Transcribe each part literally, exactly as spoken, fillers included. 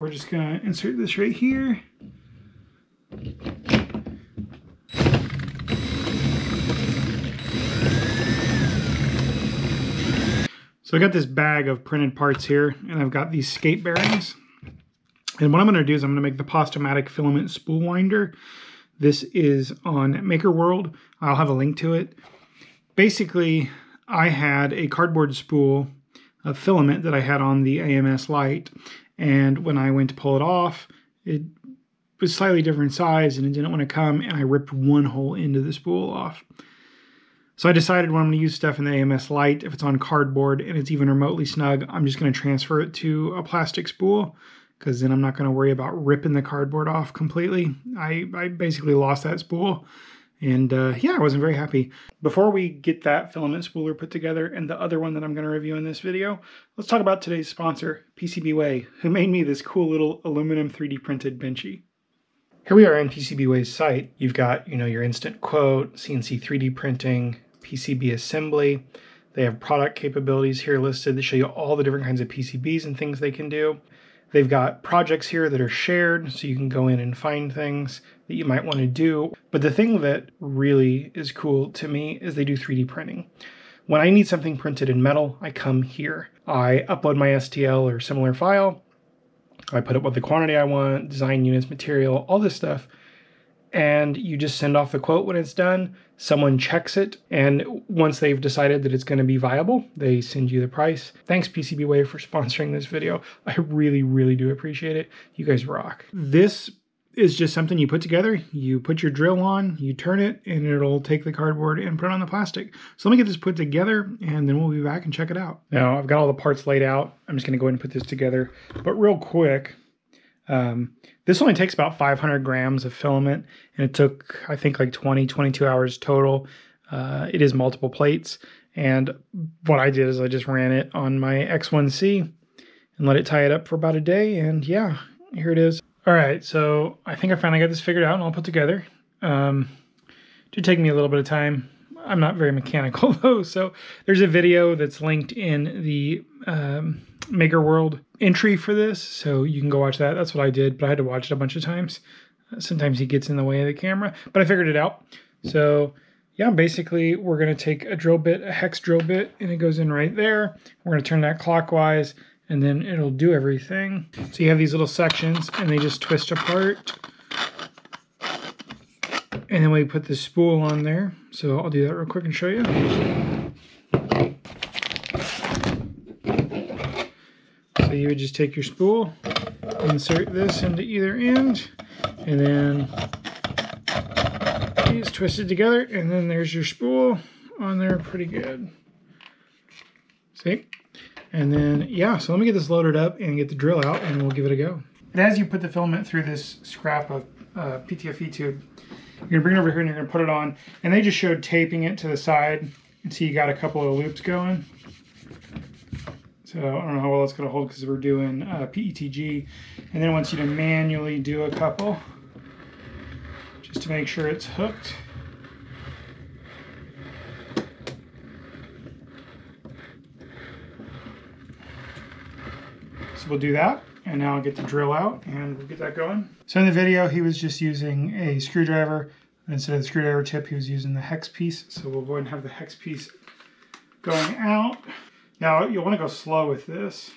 We're just gonna insert this right here. So I got this bag of printed parts here, and I've got these skate bearings. And what I'm gonna do is I'm gonna make the Pastamatic filament spool winder. This is on Maker World. I'll have a link to it. Basically, I had a cardboard spool of filament that I had on the A M S Lite, and when I went to pull it off, it was slightly different size and it didn't want to come, and I ripped one whole end of the spool off. So I decided when I'm going to use stuff in the A M S Lite, if it's on cardboard and it's even remotely snug, I'm just going to transfer it to a plastic spool, because then I'm not going to worry about ripping the cardboard off completely. I, I basically lost that spool, and uh, yeah, I wasn't very happy. Before we get that filament spooler put together and the other one that I'm going to review in this video, let's talk about today's sponsor, PCBWay, who made me this cool little aluminum three D printed benchy. Here we are in PCBWay's site. You've got, you know, your instant quote, C N C three D printing, P C B assembly. They have product capabilities here listed that show you all the different kinds of P C Bs and things they can do. They've got projects here that are shared, so you can go in and find things that you might want to do. But the thing that really is cool to me is they do three D printing. When I need something printed in metal, I come here. I upload my S T L or similar file. I put up what the quantity I want, design units, material, all this stuff. And you just send off the quote when it's done. Someone checks it, and once they've decided that it's going to be viable, they send you the price. Thanks PCBWay for sponsoring this video. I really, really do appreciate it. You guys rock. This is just something you put together. You put your drill on, you turn it, and it'll take the cardboard and put it on the plastic. So let me get this put together, and then we'll be back and check it out. Now I've got all the parts laid out. I'm just going to go ahead and put this together, but real quick. Um, this only takes about five hundred grams of filament, and it took, I think, like twenty, twenty-two hours total. Uh, it is multiple plates. And what I did is I just ran it on my X one C and let it tie it up for about a day. And yeah, here it is. All right. So I think I finally got this figured out and all put together. Um, it did take me a little bit of time. I'm not very mechanical though. So there's a video that's linked in the, um, Maker World entry for this, so you can go watch that. That's what I did, but I had to watch it a bunch of times. Uh, sometimes he gets in the way of the camera, but I figured it out. So yeah, basically we're going to take a drill bit, a hex drill bit, and it goes in right there. We're going to turn that clockwise, and then it'll do everything. So you have these little sections, and they just twist apart. And then we put the spool on there. So I'll do that real quick and show you. So you would just take your spool, insert this into either end, and then it's twisted together, and then there's your spool on there pretty good. See? And then, yeah, so let me get this loaded up and get the drill out, and we'll give it a go. And as you put the filament through this scrap of uh, P T F E tube, you're gonna bring it over here and you're gonna put it on, and they just showed taping it to the side until you got a couple of loops going. So I don't know how well it's going to hold because we're doing uh, P E T G. And then I want you to manually do a couple just to make sure it's hooked. So we'll do that. And now I'll get the drill out and we'll get that going. So in the video, he was just using a screwdriver. Instead of the screwdriver tip, he was using the hex piece. So we'll go ahead and have the hex piece going out. Now, you'll want to go slow with this.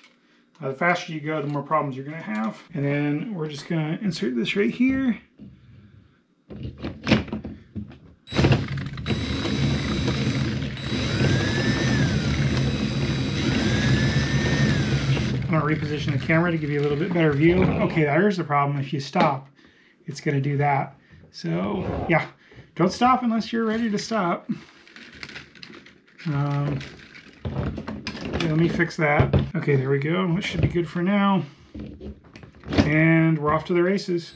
Uh, the faster you go, the more problems you're going to have. And then we're just going to insert this right here. I'm going to reposition the camera to give you a little bit better view. Okay, there's the problem. If you stop, it's going to do that. So, yeah, don't stop unless you're ready to stop. Um, Okay, let me fix that. Okay, there we go. That should be good for now. And we're off to the races.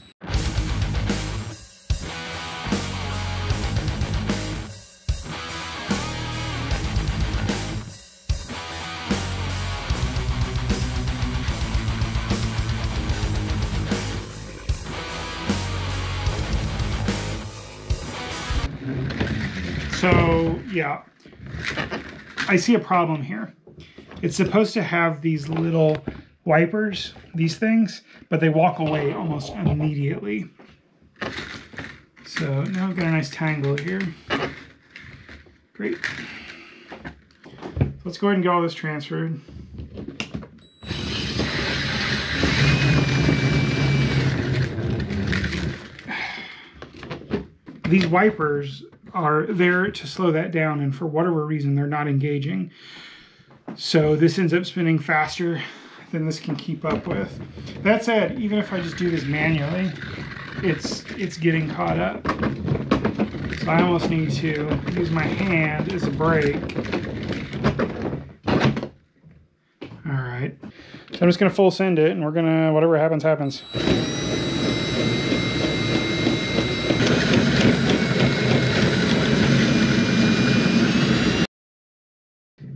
So, yeah. I see a problem here. It's supposed to have these little wipers, these things, but they walk away almost immediately. So now I've got a nice tangle here. Great. So let's go ahead and get all this transferred. These wipers are there to slow that down, and for whatever reason they're not engaging. So this ends up spinning faster than this can keep up with. That said, even if I just do this manually, it's it's getting caught up. So I almost need to use my hand as a brake. All right. So I'm just gonna full send it, and we're gonna, whatever happens, happens.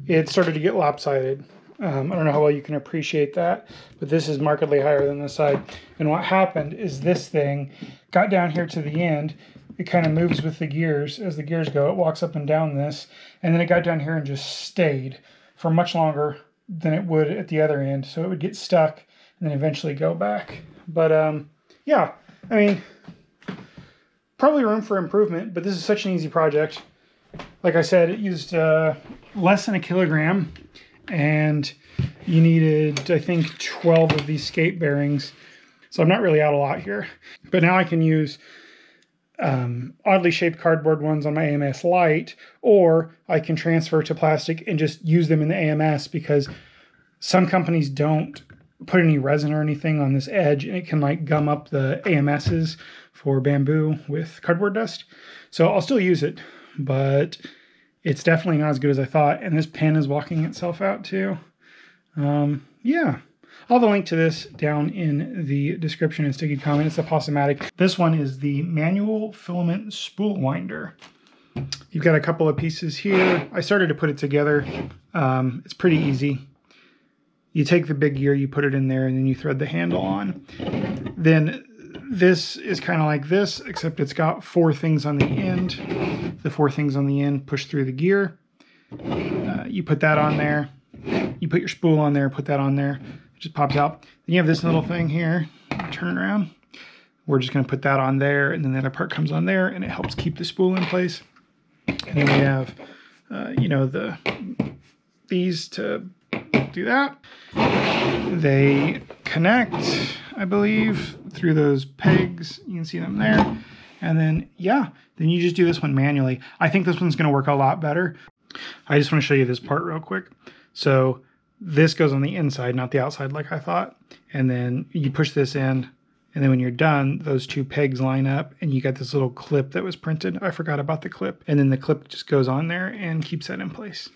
It started to get lopsided. Um, I don't know how well you can appreciate that, but this is markedly higher than this side. And what happened is this thing got down here to the end. It kind of moves with the gears. As the gears go, it walks up and down this. And then it got down here and just stayed for much longer than it would at the other end. So it would get stuck and then eventually go back. But um, yeah, I mean, probably room for improvement, but this is such an easy project. Like I said, it used uh, less than a kilogram. And you needed, I think, twelve of these skate bearings. So I'm not really out a lot here. But now I can use um, oddly shaped cardboard ones on my A M S Lite, or I can transfer to plastic and just use them in the A M S, because some companies don't put any resin or anything on this edge, and it can like gum up the A M Ss for bamboo with cardboard dust. So I'll still use it, but it's definitely not as good as I thought, and this pin is walking itself out too. Um, yeah, I'll have a link to this down in the description and sticky comment. It's the Pastamatic. This one is the manual filament spool winder. You've got a couple of pieces here. I started to put it together. Um, it's pretty easy. You take the big gear, you put it in there, and then you thread the handle on. Then this is kind of like this, except it's got four things on the end. The four things on the end push through the gear. Uh, you put that on there. You put your spool on there, put that on there. It just pops out. Then you have this little thing here. Turn it around. We're just going to put that on there, and then that part comes on there, and it helps keep the spool in place. And then we have, uh, you know, the these to do that. They connect, I believe, through those pegs. You can see them there. And then, yeah, then you just do this one manually. I think this one's going to work a lot better. I just want to show you this part real quick. So this goes on the inside, not the outside like I thought. And then you push this in. And then when you're done, those two pegs line up and you got this little clip that was printed. I forgot about the clip. And then the clip just goes on there and keeps that in place.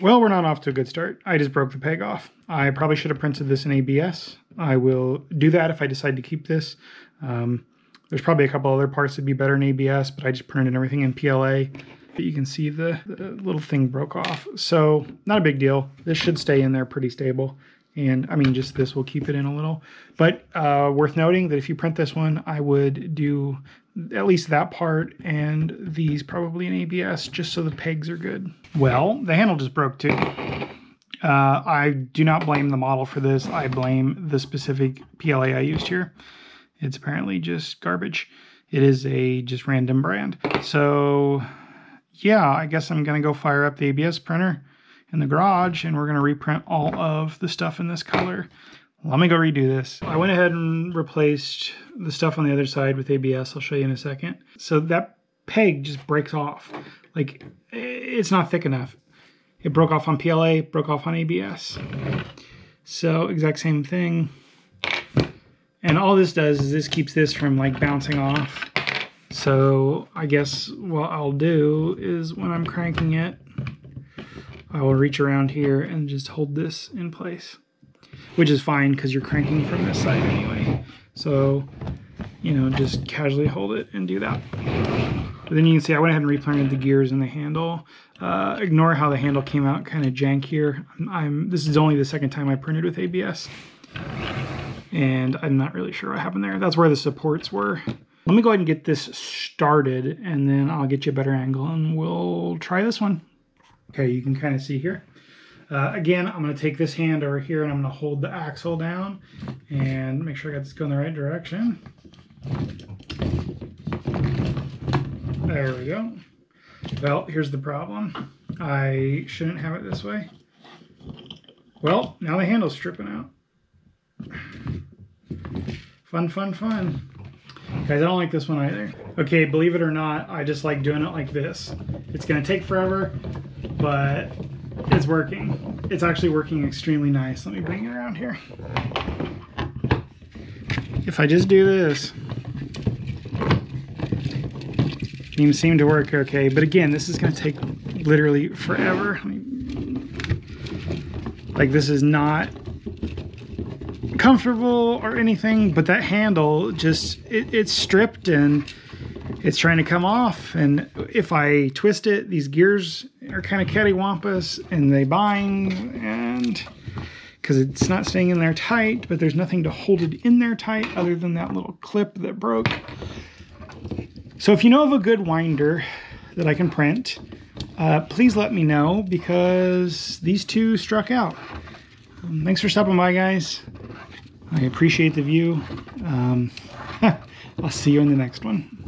Well, we're not off to a good start. I just broke the peg off. I probably should have printed this in A B S. I will do that if I decide to keep this. Um, There's probably a couple other parts that'd be better in A B S, but I just printed everything in P L A. But you can see the, the little thing broke off. So not a big deal. This should stay in there pretty stable. And I mean, just this will keep it in a little. But uh, worth noting that if you print this one, I would do at least that part and these probably in A B S, just so the pegs are good. Well, the handle just broke too. Uh, I do not blame the model for this. I blame the specific P L A I used here. It's apparently just garbage. It is a just random brand. So yeah, I guess I'm gonna go fire up the A B S printer in the garage, and we're gonna reprint all of the stuff in this color. Let me go redo this. I went ahead and replaced the stuff on the other side with A B S. I'll show you in a second. So that peg just breaks off. Like, it's not thick enough. It broke off on P L A, broke off on A B S. So exact same thing. And all this does is this keeps this from like bouncing off. So I guess what I'll do is when I'm cranking it, I will reach around here and just hold this in place, which is fine because you're cranking from this side anyway. So, you know, just casually hold it and do that. But then you can see I went ahead and replanted the gears and the handle. Uh, ignore how the handle came out kind of jank here. I'm, I'm, this is only the second time I printed with A B S. And I'm not really sure what happened there. That's where the supports were. Let me go ahead and get this started, and then I'll get you a better angle and we'll try this one. Okay, you can kind of see here. Uh, again, I'm going to take this hand over here and I'm going to hold the axle down and make sure I got this going the right direction. There we go. Well, here's the problem. I shouldn't have it this way. Well, now the handle's stripping out. Fun, fun, fun. Guys, I don't like this one either. Okay, believe it or not, I just like doing it like this. It's going to take forever, but it's working. It's actually working extremely nice. Let me bring it around here. If I just do this, seems seem to work okay. But again, this is going to take literally forever. I mean, like, this is not comfortable or anything, but that handle just it, it's stripped and it's trying to come off, and if I twist it, these gears are kind of cattywampus and they bind, and because it's not staying in there tight, but there's nothing to hold it in there tight other than that little clip that broke. So if you know of a good winder that I can print, uh, please let me know, because these two struck out. Um, thanks for stopping by, guys. I appreciate the view. Um, I'll see you in the next one.